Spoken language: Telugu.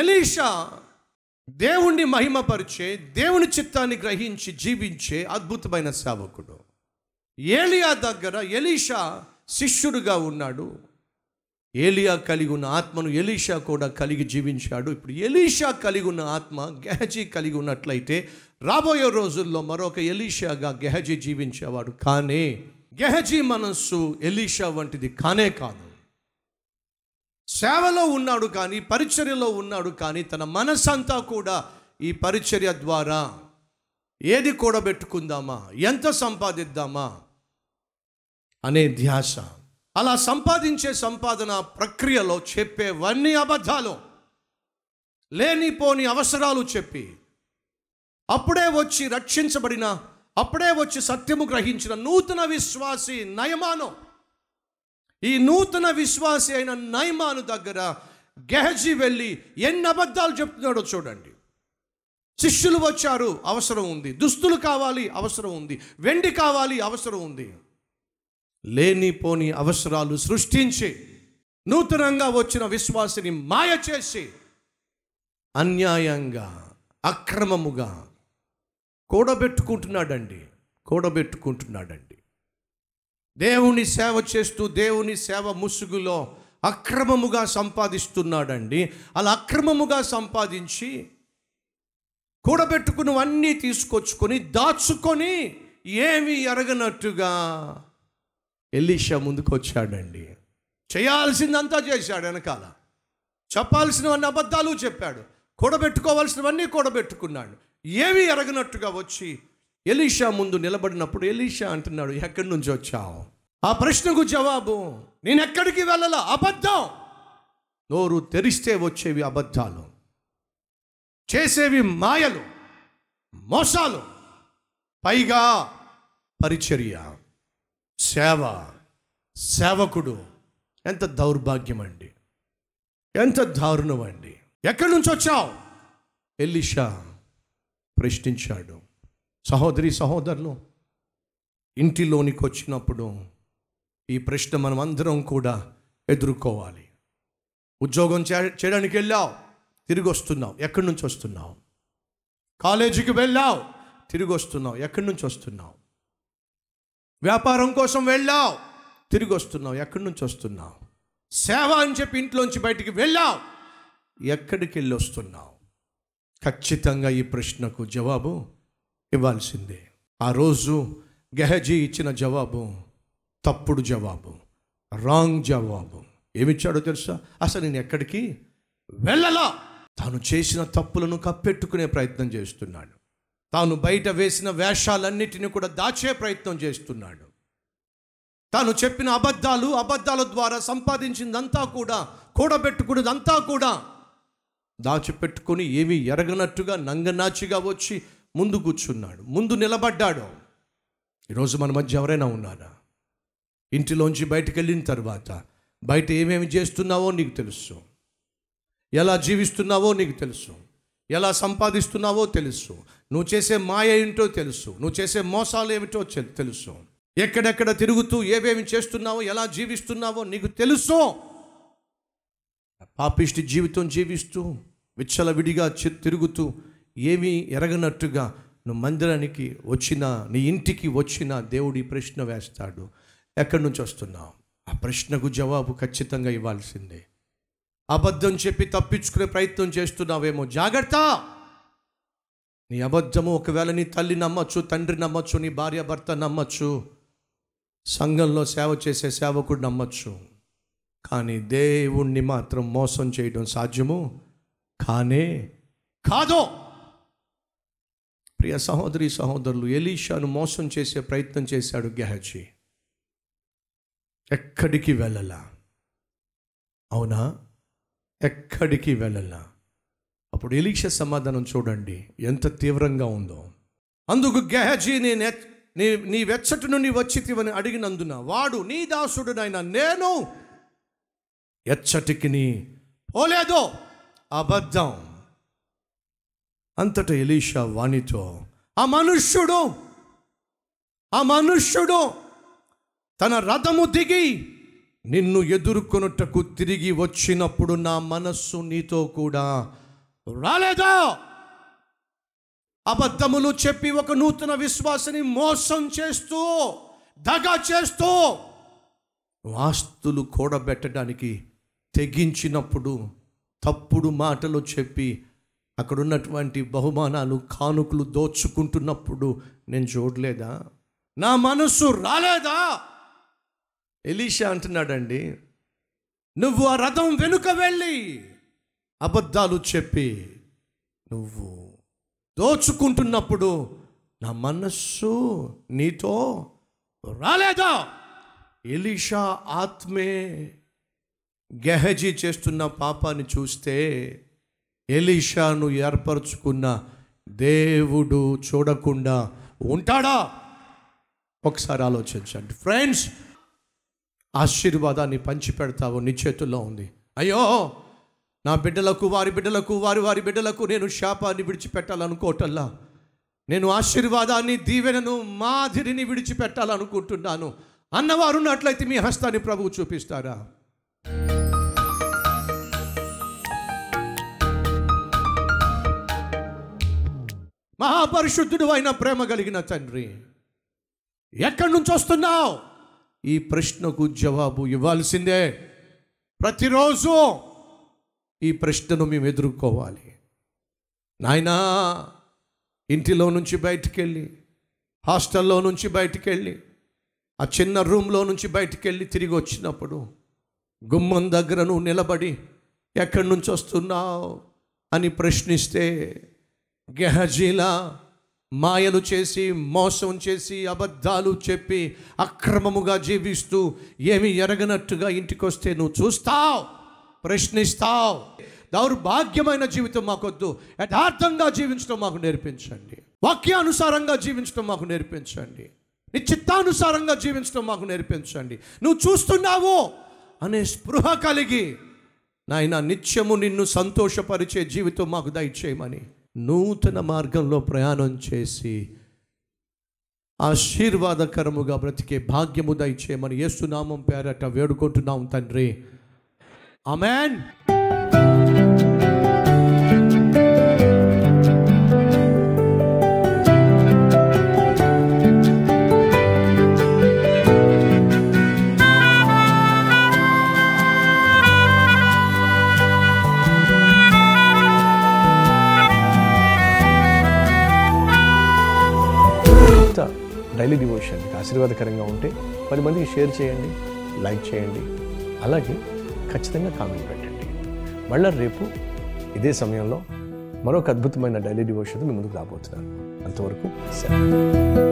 ఎలీషా దేవుణ్ణి మహిమపరిచే, దేవుని చిత్తాన్ని గ్రహించి జీవించే అద్భుతమైన సేవకుడు. ఏలియా దగ్గర ఎలీషా శిష్యుడుగా ఉన్నాడు. ఏలియా కలిగి ఉన్న ఆత్మను ఎలీషా కూడా కలిగి జీవించాడు. ఇప్పుడు ఎలీషా కలిగి ఉన్న ఆత్మ గెహజీ కలిగి ఉన్నట్లయితే రాబోయే రోజుల్లో మరొక ఎలీషాగా గెహజీ జీవించేవాడు. కానీ గెహజీ మనస్సు ఎలీషా వంటిది కానే కాదు. సేవలో ఉన్నాడు కానీ, పరిచర్యలో ఉన్నాడు కానీ, తన మనసంతా కూడా ఈ పరిచర్య ద్వారా ఏది కూడబెట్టుకుందామా, ఎంత సంపాదిద్దామా అనే ధ్యాస. అలా సంపాదించే సంపాదన ప్రక్రియలో చెప్పేవన్నీ అబద్ధాలు. లేనిపోని అవసరాలు చెప్పి అప్పుడే వచ్చి రక్షించబడిన, అప్పుడే వచ్చి సత్యము గ్రహించిన నూతన విశ్వాసి నయమాను. ఈ నూతన విశ్వాసి అయిన నయమాను దగ్గర గెహజీ వెళ్ళి ఎన్ని అబద్ధాలు చెప్తున్నాడో చూడండి. శిష్యులు వచ్చారు, అవసరం ఉంది. దుస్తులు కావాలి, అవసరం ఉంది. వెండి కావాలి, అవసరం ఉంది. లేనిపోని అవసరాలు సృష్టించి నూతనంగా వచ్చిన విశ్వాసిని మాయ చేసి అన్యాయంగా అక్రమముగా కూడబెట్టుకుంటున్నాడండి. దేవుని సేవ చేస్తూ దేవుని సేవ ముసుగులో అక్రమముగా సంపాదిస్తున్నాడండి. అలా అక్రమముగా సంపాదించి కూడబెట్టుకున్నవన్నీ తీసుకొచ్చుకొని దాచుకొని ఏమీ ఎరగనట్టుగా ఎలీషా ముందుకు వచ్చాడండి. చేయాల్సిందంతా చేశాడు, వెనకాల చెప్పాల్సినవన్నీ అబద్ధాలు చెప్పాడు, కూడబెట్టుకోవాల్సినవన్నీ కూడబెట్టుకున్నాడు. ఏమీ ఎరగనట్టుగా వచ్చి ఎలీషా ముందు నిలబడినప్పుడు ఎలీషా అంటున్నాడు, ఎక్కడి నుంచి వచ్చావు? ఆ ప్రశ్నకు జవాబు, నేనెక్కడికి వెళ్ళలా, అబద్ధం. నోరు తెరిస్తే వచ్చేవి అబద్ధాలు, చేసేవి మాయలు, మోసాలు, పైగా పరిచర్య, సేవ, సేవకుడు. ఎంత దౌర్భాగ్యం అండి, ఎంత దారుణం అండి. ఎక్కడి నుంచి వచ్చావు? ఎలీషా ప్రశ్నించాడు. సహోదరి సహోదరులు, ఇంటిలోనికి వచ్చినప్పుడు ఈ ప్రశ్న మనం అందరం కూడా ఎదుర్కోవాలి. ఉద్యోగం చేయడానికి వెళ్ళావు, తిరిగి వస్తున్నావు, ఎక్కడి నుంచి వస్తున్నావు? కాలేజీకి వెళ్ళావు, తిరిగి వస్తున్నావు, ఎక్కడి నుంచి వస్తున్నావు? వ్యాపారం కోసం వెళ్ళావు, తిరిగి వస్తున్నావు, ఎక్కడి నుంచి వస్తున్నావు? సేవ అని చెప్పి ఇంట్లోంచి బయటికి వెళ్ళావు, ఎక్కడికి వెళ్ళి వస్తున్నావు? ఖచ్చితంగా ఈ ప్రశ్నకు జవాబు ఇవ్వాల్సిందే. ఆ రోజు గెహజీ ఇచ్చిన జవాబు తప్పుడు జవాబు, రాంగ్ జవాబు. ఏమిచ్చాడో తెలుసా? అసలు నేను ఎక్కడికి వెళ్ళలా. తాను చేసిన తప్పులను కప్పెట్టుకునే ప్రయత్నం చేస్తున్నాడు. తాను బయట వేసిన వేషాలన్నిటిని కూడా దాచే ప్రయత్నం చేస్తున్నాడు. తాను చెప్పిన అబద్ధాల ద్వారా సంపాదించిందంతా కూడా, కూడబెట్టుకున్నదంతా కూడా దాచిపెట్టుకుని ఏమీ ఎరగనట్టుగా నంగనాచిగా వచ్చి ముందు కూర్చున్నాడు, ముందు నిలబడ్డాడు. ఈరోజు మన మధ్య ఎవరైనా ఉన్నారా? ఇంటిలోంచి బయటకు వెళ్ళిన తర్వాత బయట ఏమేమి చేస్తున్నావో నీకు తెలుసు, ఎలా జీవిస్తున్నావో నీకు తెలుసు, ఎలా సంపాదిస్తున్నావో తెలుసు, నువ్వు చేసే మాయ ఏంటో తెలుసు, నువ్వు చేసే మోసాలు ఏమిటో తెలుసు, ఎక్కడెక్కడ తిరుగుతూ ఏమేమి చేస్తున్నావో, ఎలా జీవిస్తున్నావో నీకు తెలుసు. పాపిష్టి జీవితం జీవిస్తూ విచ్చలవిడిగా తిరుగుతూ ఏమీ ఎరగనట్టుగా నువ్వు మందిరానికి వచ్చినా, నీ ఇంటికి వచ్చినా దేవుడు ఈ ప్రశ్న వేస్తాడు, ఎక్కడి నుంచి వస్తున్నావు? ఆ ప్రశ్నకు జవాబు ఖచ్చితంగా ఇవ్వాల్సిందే. అబద్ధం చెప్పి తప్పించుకునే ప్రయత్నం చేస్తున్నావేమో, జాగ్రత్త. నీ అబద్ధము ఒకవేళ నీ తల్లి నమ్మచ్చు, తండ్రి నమ్మచ్చు, నీ భార్య భర్త నమ్మచ్చు, సంఘంలో సేవ చేసే సేవకుడు నమ్మచ్చు, కానీ దేవుణ్ణి మాత్రం మోసం చేయడం సాధ్యము కానే కాదు. ప్రియ సహోదరి సహోదరులు, ఎలీషాను మోసం చేసే ప్రయత్నం చేశాడు గెహజీ. ఎక్కడికి వెళ్ళలా, అవునా, ఎక్కడికి వెళ్ళలా. అప్పుడు ఎలీషా సమాధానం చూడండి ఎంత తీవ్రంగా ఉందో. అందుకు గెహజీ, నీ వెచ్చటి నుండి వచ్చితివని అడిగినందున వాడు నీ దాసుడునైనా నేను ఎచ్చటికి నీ పోలేదో అబద్ధం. అంతటా ఎలీషా వానితో, ఆ మనుష్యుడు తన రథము దిగి నిన్ను ఎదుర్కొనుటకు తిరిగి వచ్చినప్పుడు నా మనస్సు నీతో కూడా రాలేదా? అబద్ధములు చెప్పి ఒక నూతన విశ్వాసని మోసం చేస్తూ, దగా చేస్తూ ఆస్తులు కూడబెట్టడానికి తెగించినప్పుడు, తప్పుడు మాటలు చెప్పి అక్కడున్నటువంటి బహుమానాలు కానుకలు దోచుకుంటున్నప్పుడు నేను చూడలేదా? నా మనస్సు రాలేదా? ఎలీషా అంటున్నాడండి, నువ్వు ఆ రథం వెనుక వెళ్ళి అబద్ధాలు చెప్పి నువ్వు దోచుకుంటున్నప్పుడు నా మనస్సు నీతో రాలేదా? ఎలీషా ఆత్మే గెహజీ చేస్తున్న పాపాన్ని చూస్తే ఎలీషాను ఏర్పరచుకున్న దేవుడు చూడకుండా ఉంటాడా? ఒకసారి ఆలోచించండి ఫ్రెండ్స్. ఆశీర్వాదాన్ని పంచిపెడతావు, నీ చేతుల్లో ఉంది. అయ్యో, నా బిడ్డలకు, వారి బిడ్డలకు, వారి బిడ్డలకు నేను శాపాన్ని విడిచిపెట్టాలనుకోవటల్లా, నేను ఆశీర్వాదాన్ని, దీవెనను, మాదిరిని విడిచిపెట్టాలనుకుంటున్నాను అన్నవారు ఉన్నట్లయితే మీ హస్తాన్ని ప్రభువు చూపిస్తారా? మహాపరిశుద్ధుడు అయిన ప్రేమ కలిగిన తండ్రి, ఎక్కడి నుంచి వస్తున్నావు? ఈ ప్రశ్నకు జవాబు ఇవ్వాల్సిందే. ప్రతిరోజు ఈ ప్రశ్నను మేము ఎదుర్కోవాలి నాయనా. ఇంటిలో నుంచి బయటికెళ్ళి, హాస్టల్లో నుంచి బయటికెళ్ళి, ఆ చిన్న రూమ్లో నుంచి బయటికెళ్ళి తిరిగి వచ్చినప్పుడు గుమ్మం దగ్గర నువ్వు నిలబడి ఎక్కడి నుంచి వస్తున్నావు అని ప్రశ్నిస్తే, గెహజీలా మాయలు చేసి, మోసం చేసి, అబద్ధాలు చెప్పి, అక్రమముగా జీవిస్తూ, ఏమి ఎరగనట్టుగా ఇంటికి వస్తే నువ్వు చూస్తావు, ప్రశ్నిస్తావు. దౌర్భాగ్యమైన జీవితం మాకొద్దు. యథార్థంగా జీవించడం మాకు నేర్పించండి. వాక్యానుసారంగా జీవించడం మాకు నేర్పించండి. నీ చిత్తానుసారంగా జీవించడం మాకు నేర్పించండి. నువ్వు చూస్తున్నావు అనే స్పృహ కలిగి నాయన నిత్యము నిన్ను సంతోషపరిచే జీవితం మాకు దయచేయమని, నూతన మార్గంలో ప్రయాణం చేసి ఆశీర్వాదకరముగా బ్రతికే భాగ్యము దయచేయమని యేసునామం పేరట వేడుకుంటున్నాం తండ్రి. ఆమేన్. డైలీ డివోషన్ మీకు ఆశీర్వాదకరంగా ఉంటే 10 మందికి షేర్ చేయండి, లైక్ చేయండి, అలాగే ఖచ్చితంగా కామెంట్ పెట్టండి. మళ్ళీ రేపు ఇదే సమయంలో మరొక అద్భుతమైన డైలీ డివోషన్ మీ ముందుకు రాబోతున్నాను. అంతవరకు సరే.